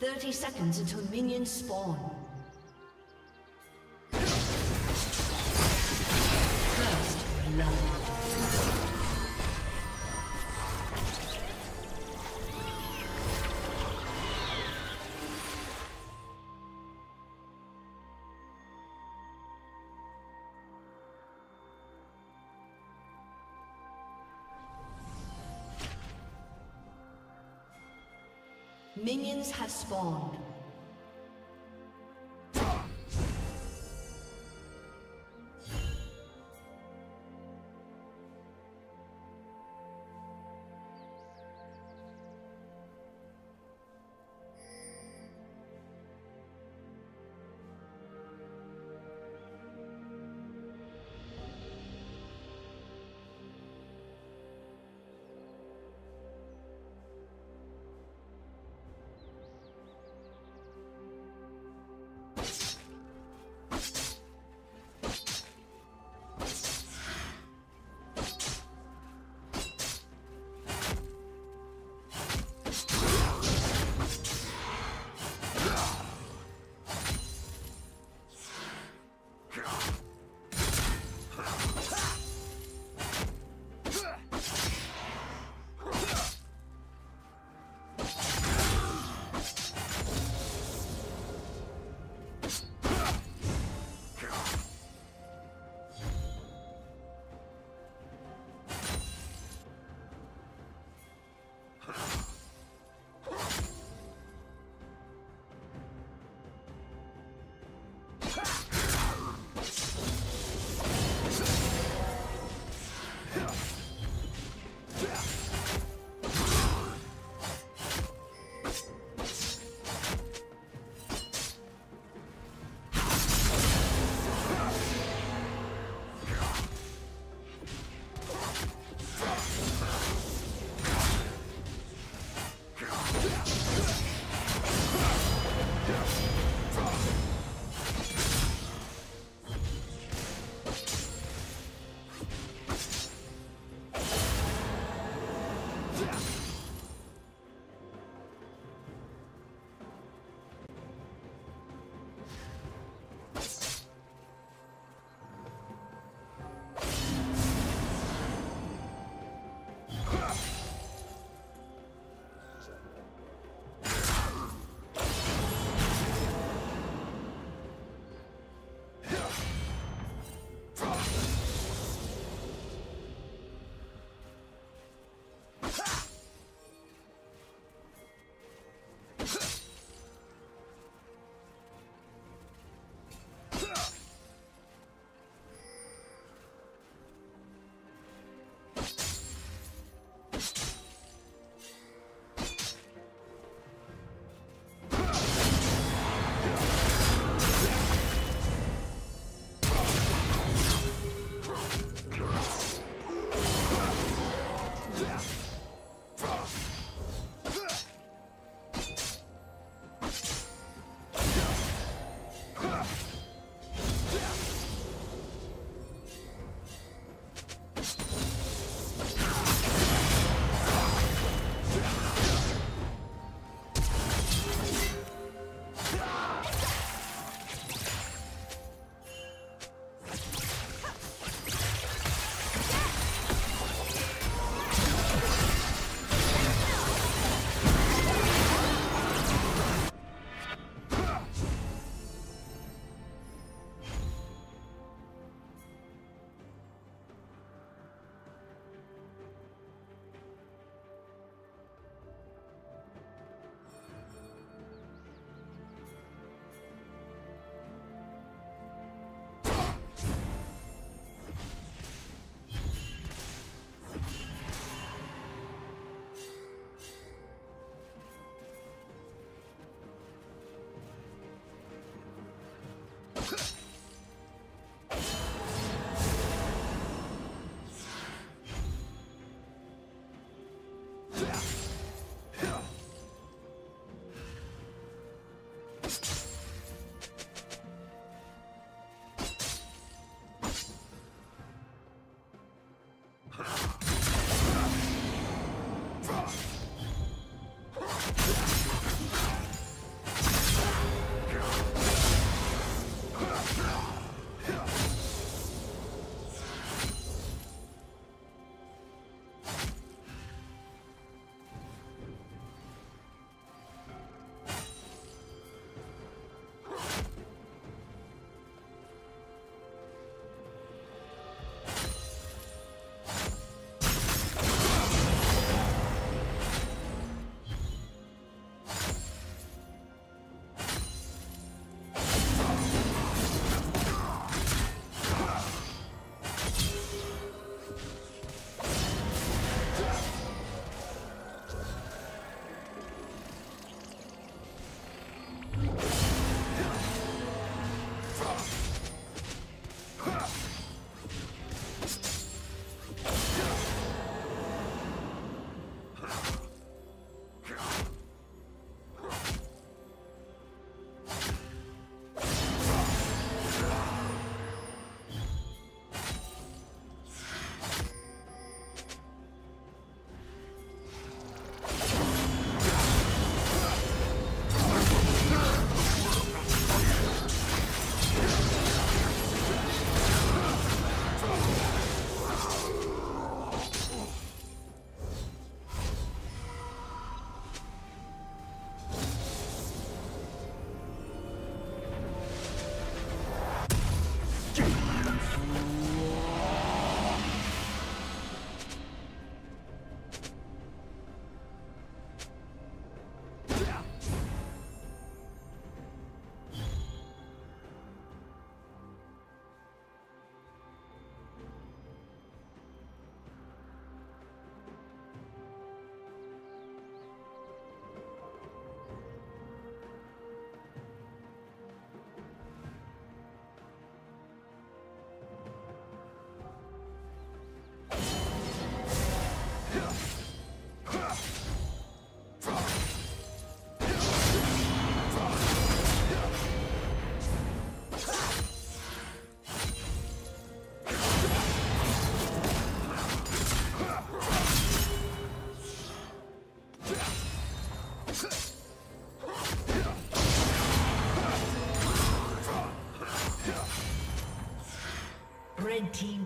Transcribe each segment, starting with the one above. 30 seconds until minions spawn. First blood. Minions have spawned.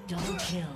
Double kill.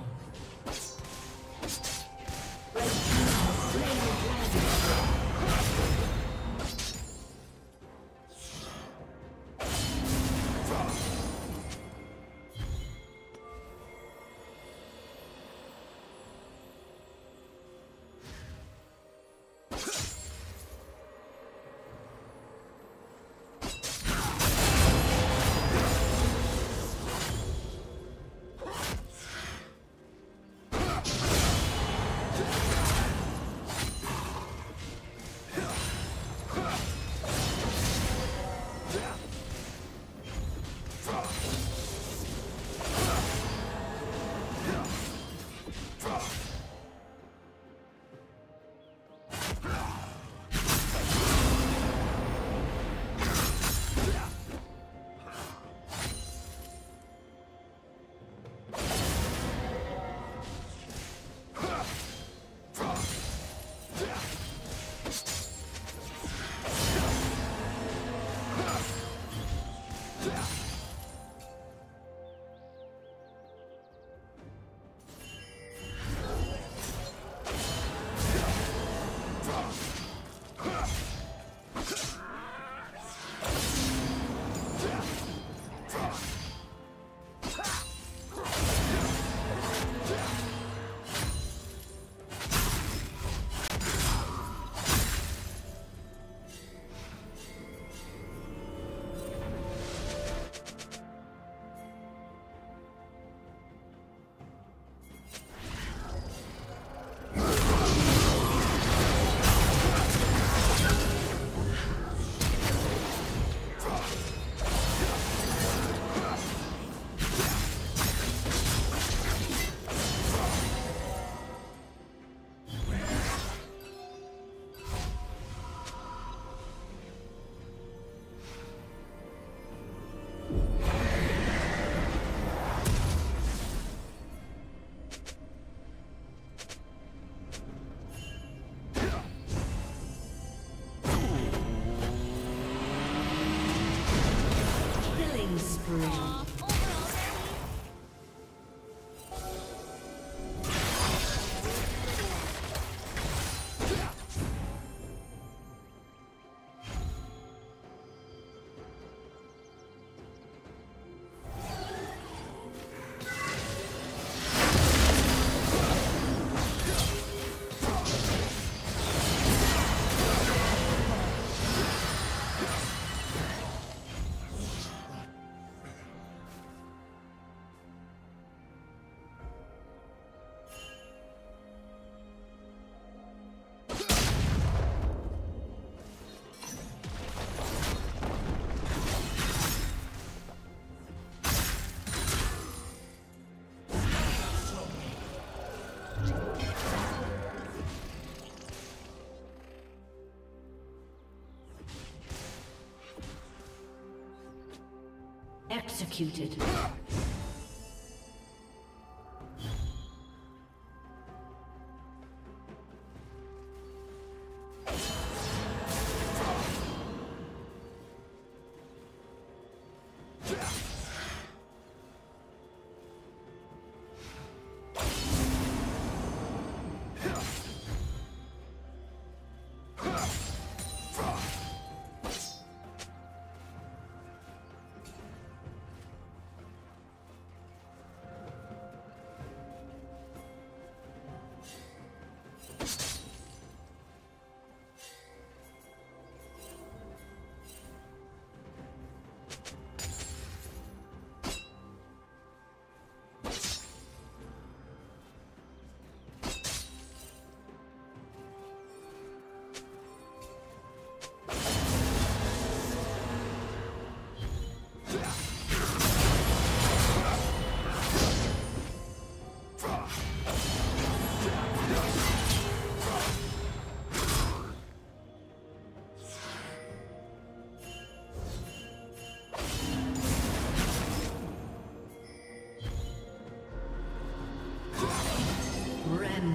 Executed.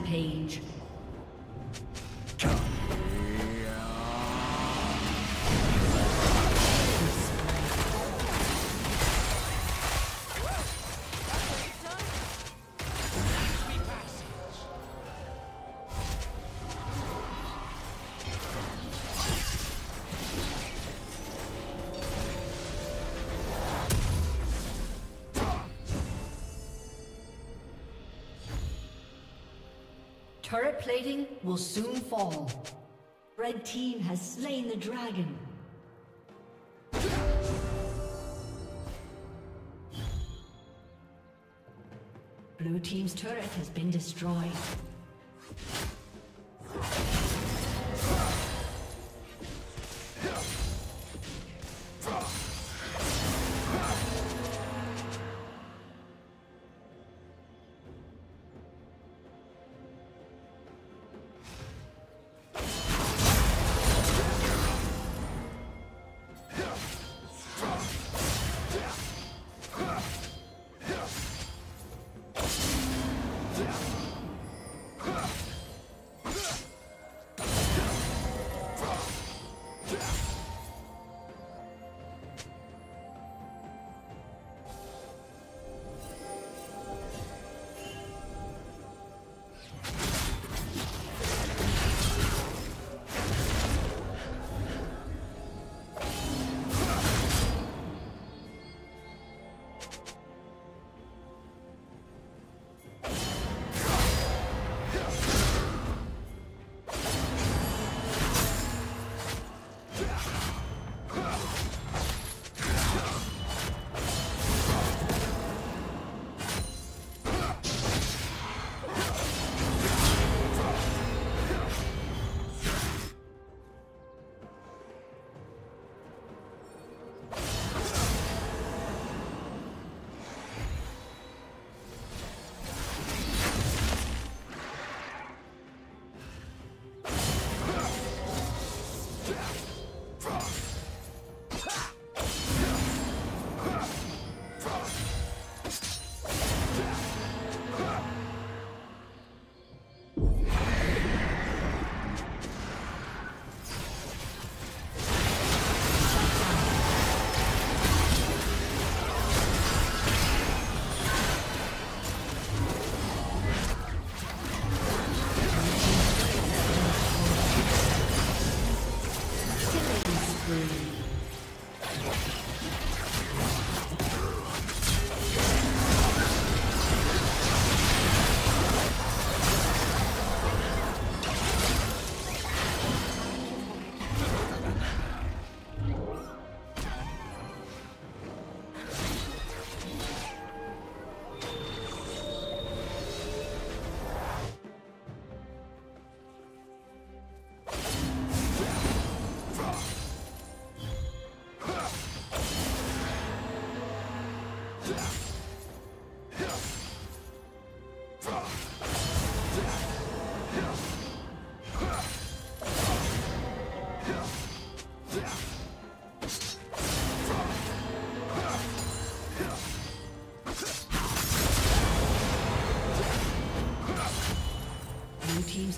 Page. Turret plating will soon fall. Red team has slain the dragon. Blue team's turret has been destroyed. Team's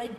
Red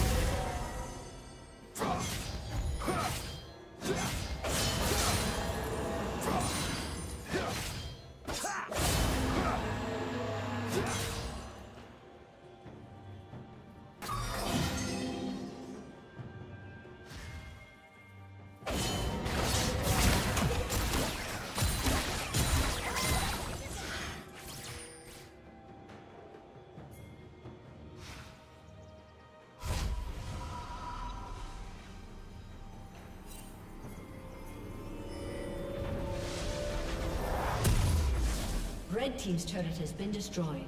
Red team's turret has been destroyed.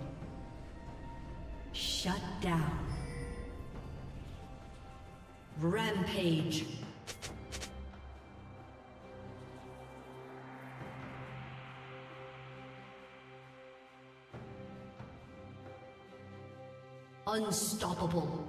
Shut down. Rampage. Unstoppable.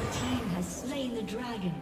Red team has slain the dragon.